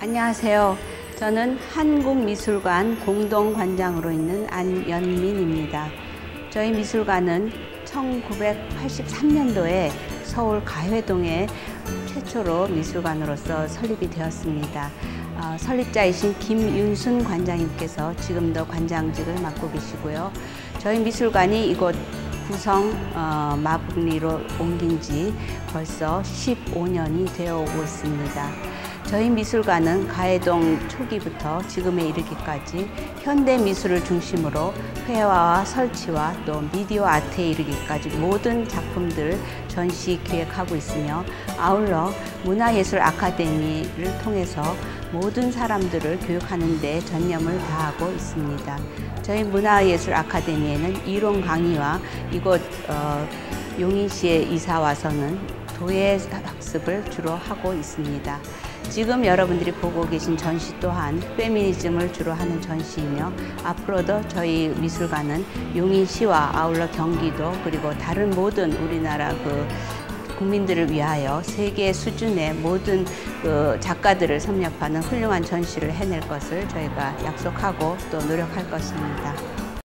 안녕하세요. 저는 한국미술관 공동관장으로 있는 안연민입니다. 저희 미술관은 1983년도에 서울 가회동에 최초로 미술관으로서 설립이 되었습니다. 설립자이신 김윤순 관장님께서 지금도 관장직을 맡고 계시고요. 저희 미술관이 이곳 구성 마북리로 옮긴 지 벌써 15년이 되어 오고 있습니다. 저희 미술관은 가해동 초기부터 지금에 이르기까지 현대 미술을 중심으로 회화와 설치와 또 미디어 아트에 이르기까지 모든 작품들을 전시 기획하고 있으며, 아울러 문화예술 아카데미를 통해서 모든 사람들을 교육하는 데 전념을 다하고 있습니다. 저희 문화예술 아카데미에는 이론 강의와 이곳 용인시에 이사 와서는 도예 학습을 주로 하고 있습니다. 지금 여러분들이 보고 계신 전시 또한 페미니즘을 주로 하는 전시이며, 앞으로도 저희 미술관은 용인시와 아울러 경기도 그리고 다른 모든 우리나라 국민들을 위하여 세계 수준의 모든 작가들을 섭렵하는 훌륭한 전시를 해낼 것을 저희가 약속하고 또 노력할 것입니다.